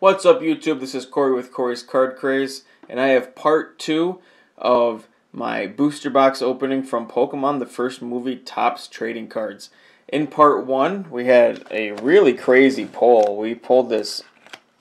What's up, YouTube? This is Corey with Cory's Card Craze, and I have part two of my booster box opening from Pokemon, the first movie, Topps Trading Cards. In part one, we had a really crazy pull. We pulled this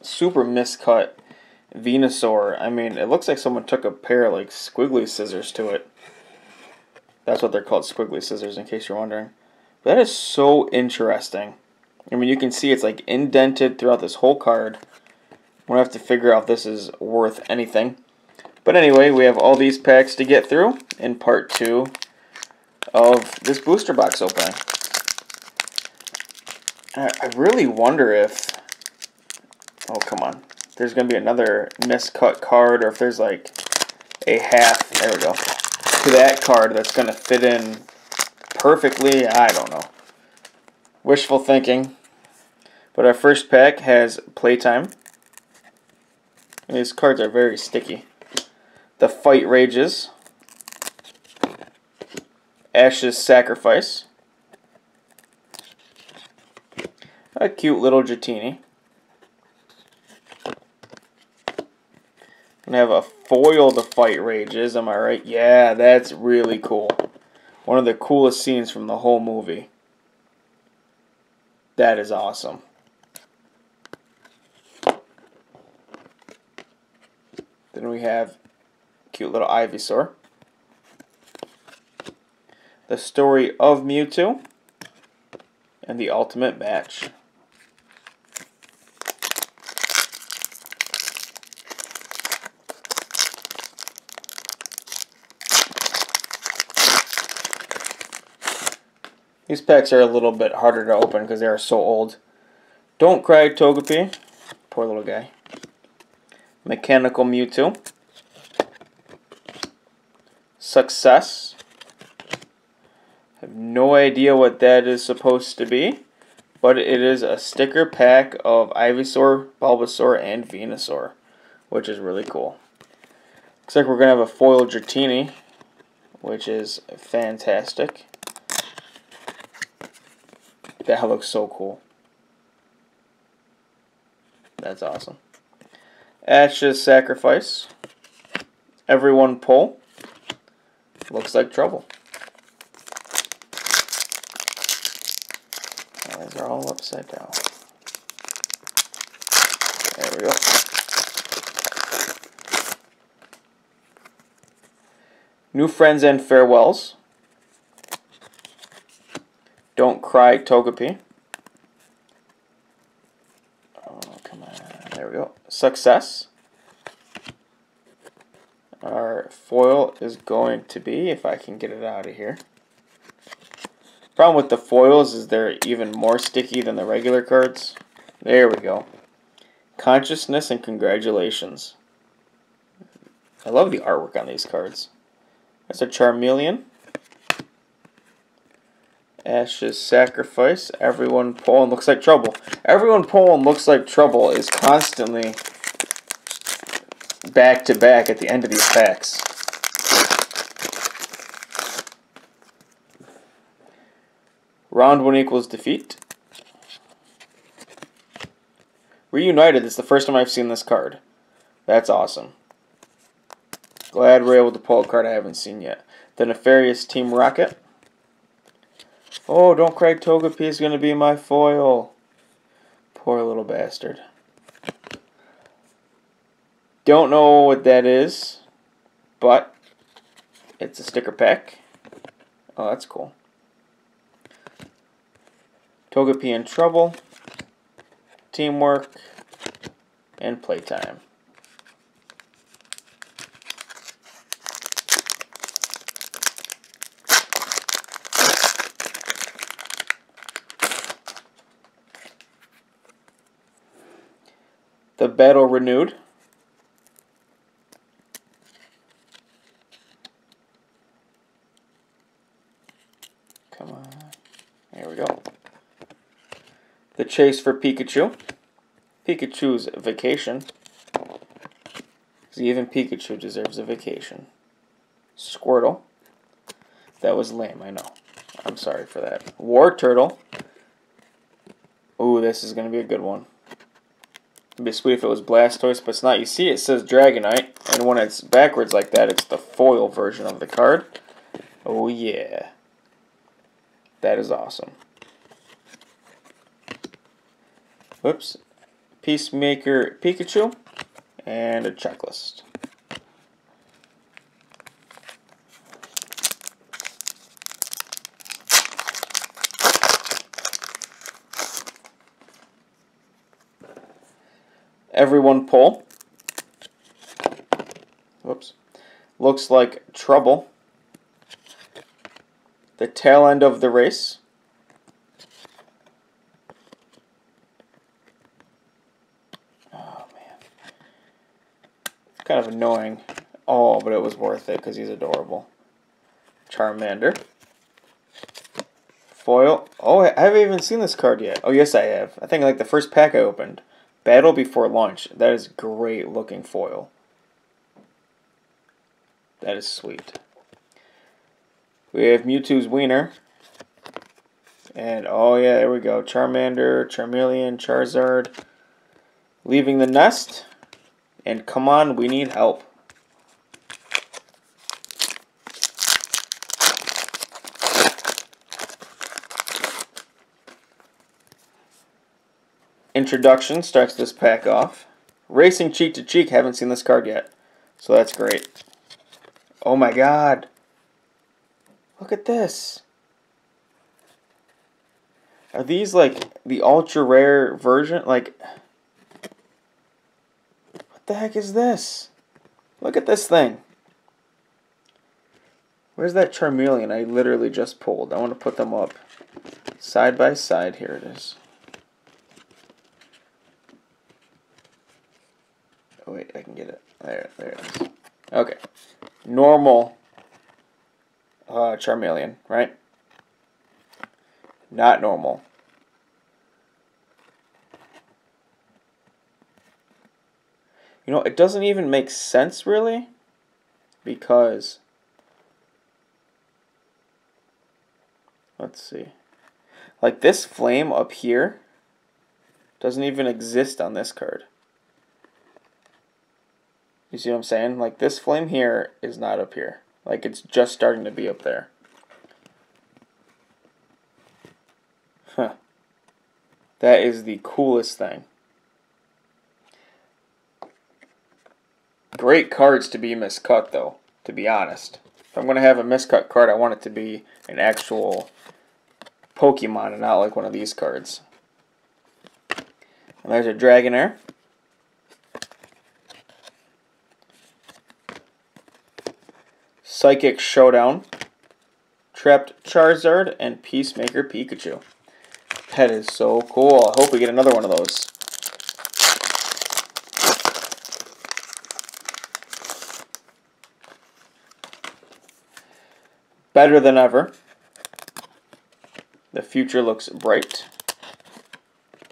super miscut Venusaur. I mean, it looks like someone took a pair of, like, squiggly scissors to it. That's what they're called, squiggly scissors, in case you're wondering. But that is so interesting. I mean, you can see it's, like, indented throughout this whole card. We'll have to figure out if this is worth anything. But anyway, we have all these packs to get through in part two of this booster box opening. I really wonder if... oh, come on. There's going to be another miscut card, or if there's like a half, there we go, to that card that's going to fit in perfectly. I don't know. Wishful thinking. But our first pack has Playtime. And these cards are very sticky. The Fight Rages, Ash's Sacrifice, a cute little Jatine. And I have a foil to Fight Rages, am I right? Yeah, that's really cool. One of the coolest scenes from the whole movie. That is awesome. Then we have cute little Ivysaur, the Story of Mewtwo, and the Ultimate Match. These packs are a little bit harder to open because they are so old. Don't Cry, Togepi. Poor little guy. Mechanical Mewtwo, Success, I have no idea what that is supposed to be, but it is a sticker pack of Ivysaur, Bulbasaur, and Venusaur, which is really cool. Looks like we're going to have a foil Dratini, which is fantastic. That looks so cool. That's awesome. Ash's Sacrifice, Everyone Pull, Looks Like Trouble. Oh, these are all upside down. There we go. New Friends and Farewells, Don't Cry, Togepi. Success. Our foil is going to be, if I can get it out of here. Problem with the foils is they're even more sticky than the regular cards. There we go. Consciousness and Congratulations. I love the artwork on these cards. That's a Charmeleon, Ash's Sacrifice, Everyone Pull, and Looks Like Trouble. Everyone Pull and Looks Like Trouble is constantly back to back at the end of these packs. Round One Equals Defeat. Reunited, it's the first time I've seen this card. That's awesome. Glad we're able to pull a card I haven't seen yet. The Nefarious Team Rocket. Oh, Don't Cry, Togepi is going to be my foil. Poor little bastard. Don't know what that is, but it's a sticker pack. Oh, that's cool. Togepi in Trouble, Teamwork, and Playtime. The Battle Renewed, come on, there we go. The Chase for Pikachu, Pikachu's Vacation, because even Pikachu deserves a vacation. Squirtle, that was lame, I know, I'm sorry for that. War Turtle, ooh, this is going to be a good one. It'd be sweet if it was Blastoise, but it's not. You see, it says Dragonite, and when it's backwards like that, it's the foil version of the card. Oh yeah. That is awesome. Whoops. Peacemaker Pikachu, and a checklist. Everyone pull. Whoops. Looks like trouble. The tail end of the race. Oh, man. It's kind of annoying. Oh, but it was worth it because he's adorable. Charmander. Foil. Oh, I haven't even seen this card yet. Oh, yes, I have. I think like the first pack I opened. Battle Before Launch. That is great looking foil. That is sweet. We have Mewtwo's Wiener. And oh yeah, there we go. Charmander, Charmeleon, Charizard. Leaving the Nest. And Come On, We Need Help. Introduction starts this pack off. Racing Cheek to Cheek, haven't seen this card yet, so that's great. Oh my god. Look at this. Are these like the ultra rare version? Like, what the heck is this? Look at this thing. Where's that Charmeleon I literally just pulled? I want to put them up side by side. Here it is. Wait, I can get it. There it is. Okay. Normal Charmeleon, right? Not normal. You know, it doesn't even make sense, really, because... Let's see. Like, this flame up here doesn't even exist on this card. You see what I'm saying? Like, this flame here is not up here. Like, it's just starting to be up there. Huh. That is the coolest thing. Great cards to be miscut, though, to be honest. If I'm going to have a miscut card, I want it to be an actual Pokemon and not like one of these cards. And there's a Dragonair. Psychic Showdown, Trapped Charizard, and Peacemaker Pikachu. That is so cool. I hope we get another one of those. Better Than Ever. The future looks bright.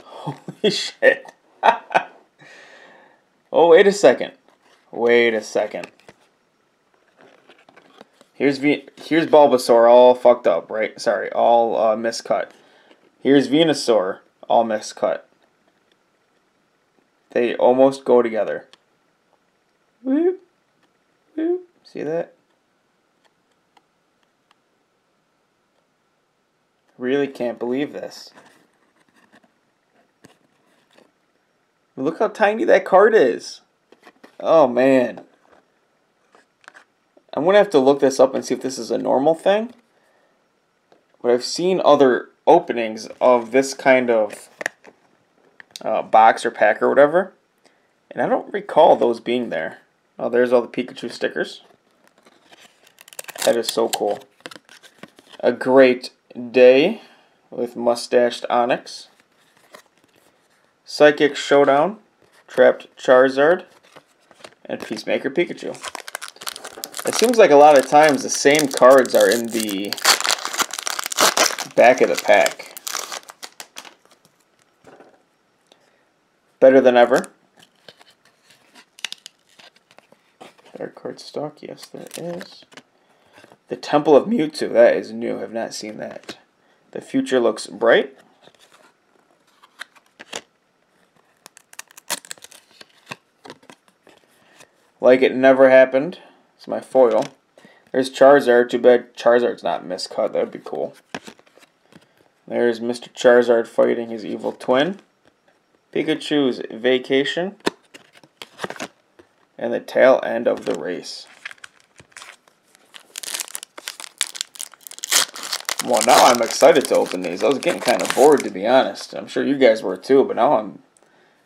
Holy shit. Oh, wait a second. Wait a second. Here's Bulbasaur all fucked up, right? Sorry, all miscut. Here's Venusaur, all miscut. They almost go together. Whoop, whoop. See that? Really can't believe this. Look how tiny that card is. Oh man. I'm going to have to look this up and see if this is a normal thing. But I've seen other openings of this kind of box or pack or whatever. And I don't recall those being there. Oh, there's all the Pikachu stickers. That is so cool. A Great Day with Mustached Onix. Psychic Showdown, Trapped Charizard, and Peacemaker Pikachu. It seems like a lot of times the same cards are in the back of the pack. Better Than Ever. Third card stock, yes there is. The Temple of Mewtwo, that is new, have not seen that. The future looks bright. like it never happened. It's my foil. There's Charizard. Too bad Charizard's not miscut. That'd be cool. There's Mr. Charizard fighting his evil twin. Pikachu's Vacation. And the tail end of the race. Well, now I'm excited to open these. I was getting kind of bored, to be honest. I'm sure you guys were too, but now I'm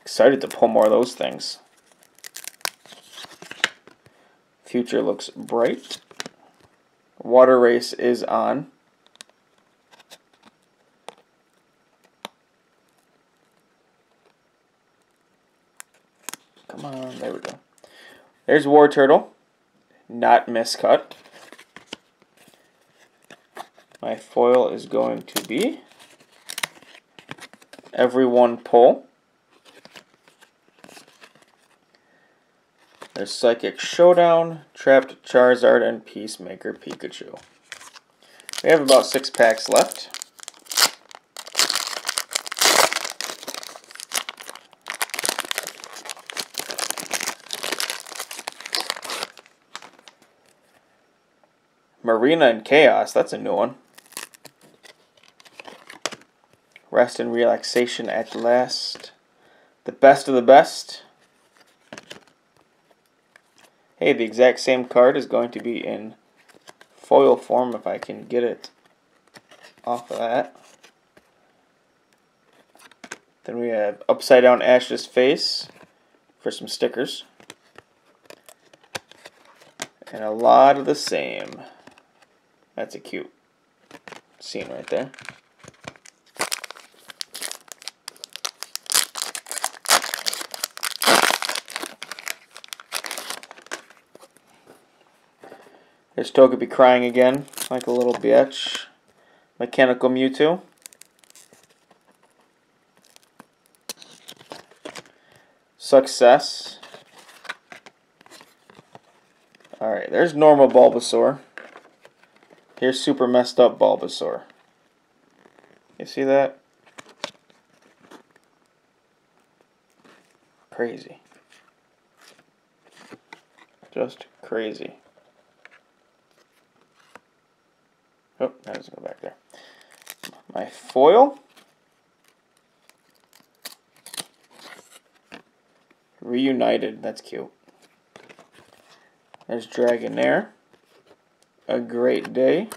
excited to pull more of those things. Future looks bright. Water race is on. Come on, there we go. There's War Turtle. Not miscut. My foil is going to be Everyone Pull. There's Psychic Showdown, Trapped Charizard, and Peacemaker Pikachu. We have about 6 packs left. Marina and Chaos, that's a new one. Rest and Relaxation at Last. The Best of the Best. Hey, the exact same card is going to be in foil form if I can get it off of that. Then we have Upside Down Ash's Face for some stickers. And a lot of the same. That's a cute scene right there. There's Togepi crying again, like a little bitch. Mechanical Mewtwo. Success. Alright, there's normal Bulbasaur. Here's super messed up Bulbasaur. You see that? Crazy. Just crazy. Oh, now let's go back there. My foil. Reunited. That's cute. There's Dragonair. A Great Day.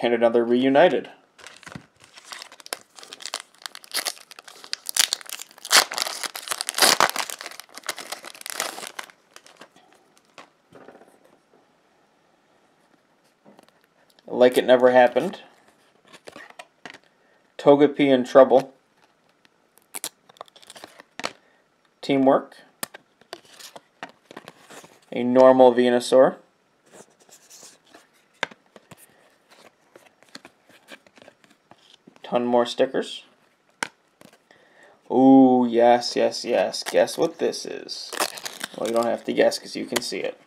And another Reunited. Like It Never Happened. Togepi in Trouble. Teamwork. A normal Venusaur. Ton more stickers. Ooh, yes, yes, yes. Guess what this is. Well, you don't have to guess because you can see it.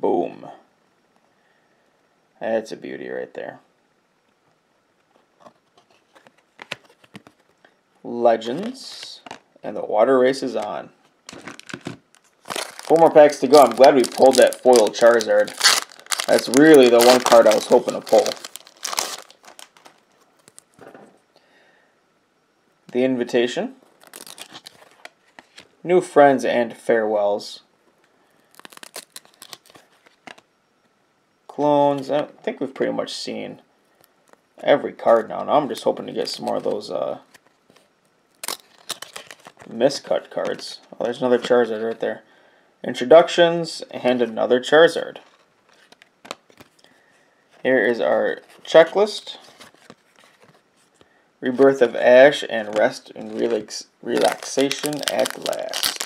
Boom. That's a beauty right there. Legends. And the water race is on. 4 more packs to go. I'm glad we pulled that foil Charizard. That's really the one card I was hoping to pull. The Invitation. New Friends and Farewells. Clones. I think we've pretty much seen every card now. Now I'm just hoping to get some more of those miscut cards. Oh, there's another Charizard right there. Introductions and another Charizard. Here is our checklist. Rebirth of Ash and Rest and Relaxation at Last.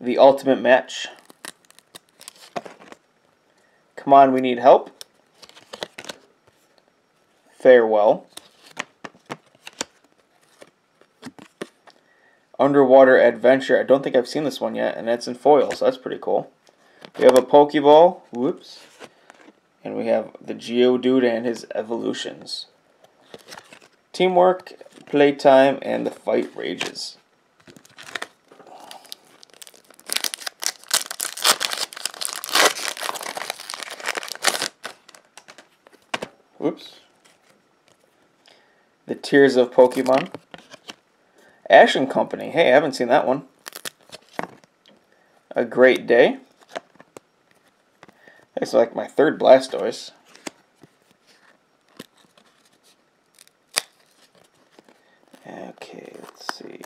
The Ultimate Match. Come On, We Need Help. Farewell. Underwater Adventure. I don't think I've seen this one yet, and that's in foil, so that's pretty cool. We have a Pokeball, whoops, And we have the Geodude and his evolutions. Teamwork, Playtime, and the Fight Rages. Oops. The Tears of Pokemon. Ash and Company. Hey, I haven't seen that one. A Great Day. That's like my third Blastoise. Okay, let's see.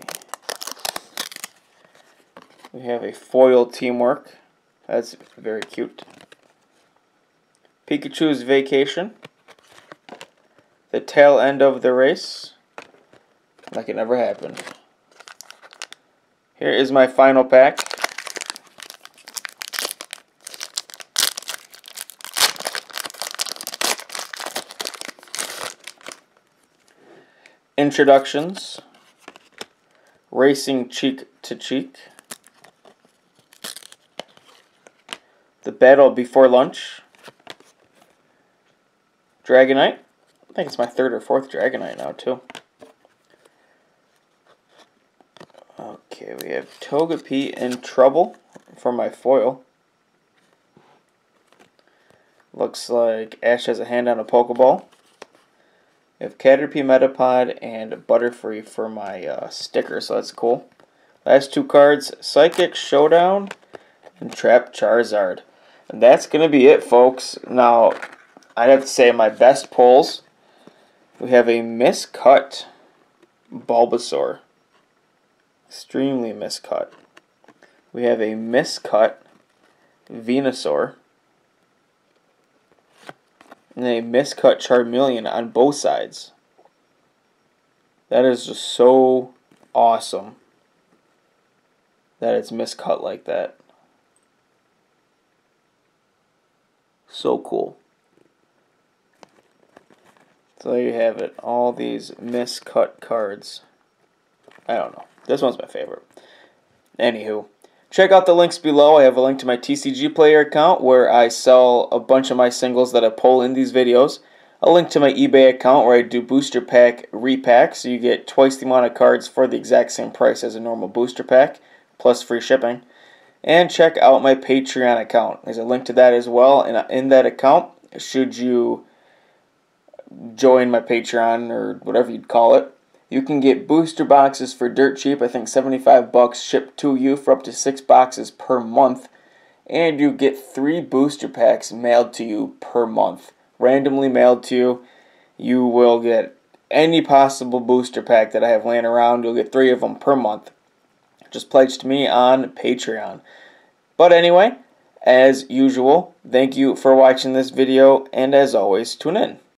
We have a foil Teamwork. That's very cute. Pikachu's Vacation. The Tail End of the Race. Like it never happened. Here is my final pack. Introductions, Racing Cheek to Cheek, The Battle Before Lunch, Dragonite, I think it's my third or fourth Dragonite now too. Okay, we have Togepi in Trouble for my foil. Looks like Ash has a hand on a Pokeball. We have Caterpie, Metapod, and Butterfree for my sticker, so that's cool. Last two cards, Psychic Showdown and Trap Charizard. And that's going to be it, folks. Now, I'd have to say my best pulls. We have a miscut Bulbasaur. Extremely miscut. We have a miscut Venusaur. And a miscut Charmeleon on both sides. That is just so awesome that it's miscut like that. So cool. So there you have it. All these miscut cards. I don't know. This one's my favorite. Anywho. Check out the links below. I have a link to my TCG Player account where I sell a bunch of my singles that I pull in these videos. A link to my eBay account where I do booster pack repacks, so you get twice the amount of cards for the exact same price as a normal booster pack, plus free shipping. And check out my Patreon account. There's a link to that as well. And in that account, should you join my Patreon or whatever you'd call it, you can get booster boxes for dirt cheap, I think $75 shipped to you for up to 6 boxes per month. And you get 3 booster packs mailed to you per month. Randomly mailed to you. You will get any possible booster pack that I have laying around. You'll get 3 of them per month. Just pledge to me on Patreon. But anyway, as usual, thank you for watching this video. And as always, tune in.